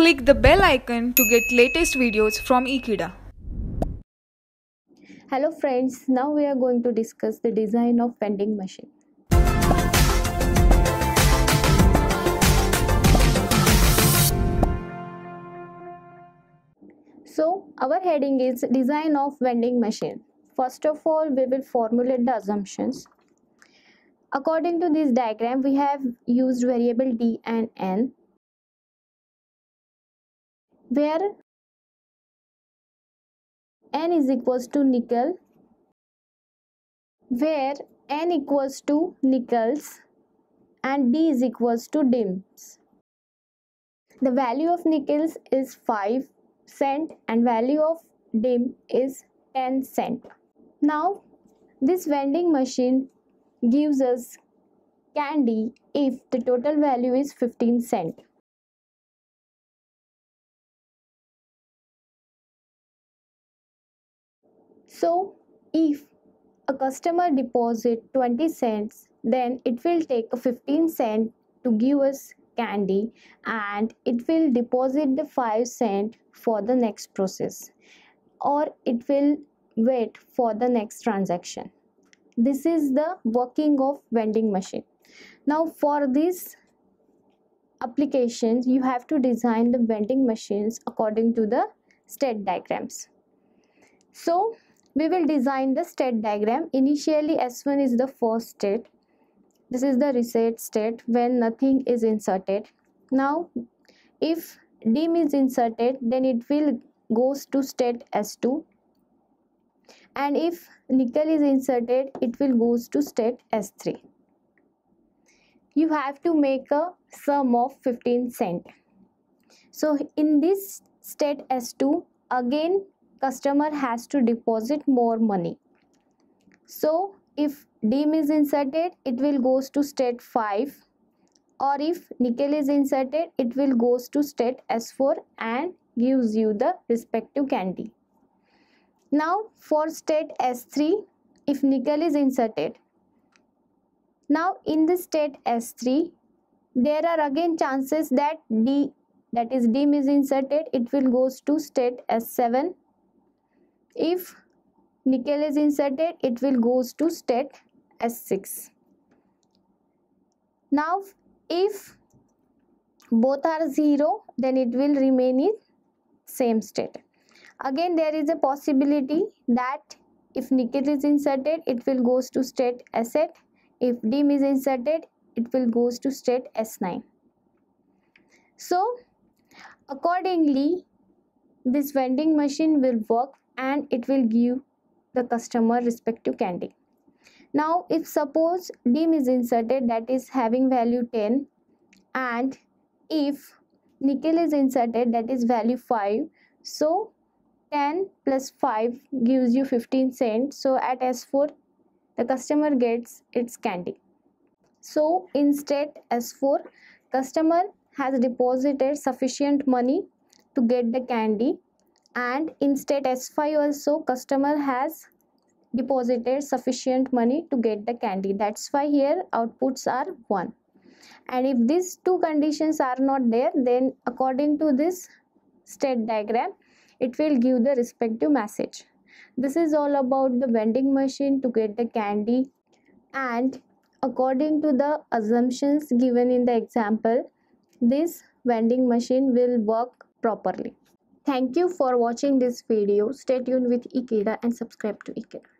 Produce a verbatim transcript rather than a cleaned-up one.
Click the bell icon to get latest videos from Ekeeda. Hello friends, now we are going to discuss the design of vending machine. So our heading is design of vending machine. First of all, we will formulate the assumptions. According to this diagram, we have used variable D and N, where N is equals to nickel, where N equals to nickels and D is equals to dims. The value of nickels is five cent and value of dim is ten cent. Now this vending machine gives us candy if the total value is fifteen cent. So if a customer deposits twenty cents, then it will take fifteen cent to give us candy and it will deposit the five cent for the next process, or it will wait for the next transaction. This is the working of vending machine. Now for this applications, you have to design the vending machines according to the state diagrams. So we will design the state diagram. Initially S one is the first state. This is the reset state when nothing is inserted. Now if dim is inserted, then it will goes to state S two, and if nickel is inserted, it will goes to state S three. You have to make a sum of fifteen cent. So in this state S two, again customer has to deposit more money. So if dim is inserted, it will goes to state five, or if nickel is inserted, it will goes to state S four and gives you the respective candy. Now for state S three, if nickel is inserted, now in the state S three there are again chances that D, that is dim, is inserted, it will goes to state S seven. If nickel is inserted, it will goes to state S six. Now if both are zero, then it will remain in same state. Again there is a possibility that if nickel is inserted, it will goes to state S eight. If dim is inserted, it will goes to state S nine. So accordingly this vending machine will work and it will give the customer respective candy. Now if suppose dim is inserted, that is having value ten, and if nickel is inserted, that is value five, so ten plus five gives you fifteen cents. So at S four the customer gets its candy. So in state S four, customer has deposited sufficient money to get the candy, and in state S five also customer has deposited sufficient money to get the candy. That's why here outputs are one. And if these two conditions are not there, then according to this state diagram it will give the respective message. This is all about the vending machine to get the candy, and according to the assumptions given in the example, this vending machine will work properly. Thank you for watching this video. Stay tuned with Ekeeda and subscribe to Ekeeda.